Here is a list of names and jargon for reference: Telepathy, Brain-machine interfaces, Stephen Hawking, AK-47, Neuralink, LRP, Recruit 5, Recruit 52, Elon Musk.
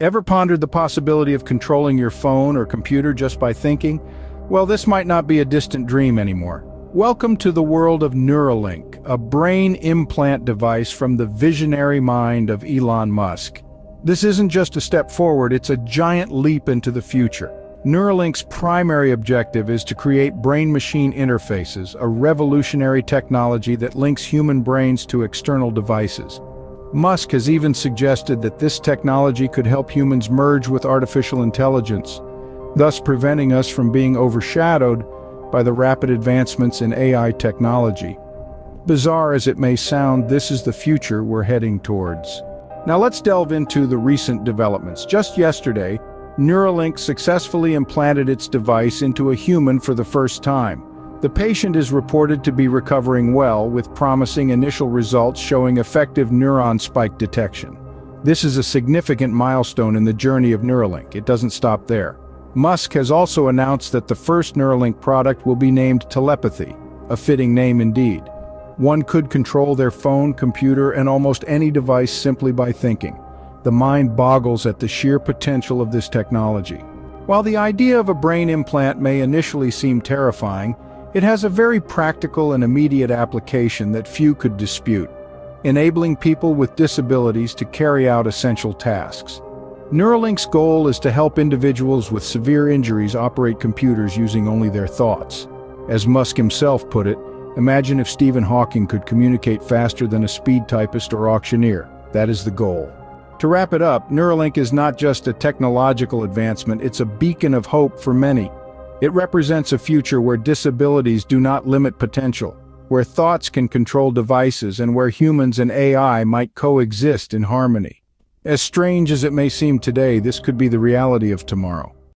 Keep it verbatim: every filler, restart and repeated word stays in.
Ever pondered the possibility of controlling your phone or computer just by thinking? Well, this might not be a distant dream anymore. Welcome to the world of Neuralink, a brain implant device from the visionary mind of Elon Musk. This isn't just a step forward, it's a giant leap into the future. Neuralink's primary objective is to create brain-machine interfaces, a revolutionary technology that links human brains to external devices. Musk has even suggested that this technology could help humans merge with artificial intelligence, thus preventing us from being overshadowed by the rapid advancements in A I technology. Bizarre as it may sound, this is the future we're heading towards. Now let's delve into the recent developments. Just yesterday, Neuralink successfully implanted its device into a human for the first time. The patient is reported to be recovering well, with promising initial results showing effective neuron spike detection. This is a significant milestone in the journey of Neuralink. It doesn't stop there. Musk has also announced that the first Neuralink product will be named Telepathy, a fitting name indeed. One could control their phone, computer, and almost any device simply by thinking. The mind boggles at the sheer potential of this technology. While the idea of a brain implant may initially seem terrifying, it has a very practical and immediate application that few could dispute, enabling people with disabilities to carry out essential tasks. Neuralink's goal is to help individuals with severe injuries operate computers using only their thoughts. As Musk himself put it, imagine if Stephen Hawking could communicate faster than a speed typist or auctioneer. That is the goal. To wrap it up, Neuralink is not just a technological advancement, it's a beacon of hope for many. It represents a future where disabilities do not limit potential, where thoughts can control devices, and where humans and A I might coexist in harmony. As strange as it may seem today, this could be the reality of tomorrow.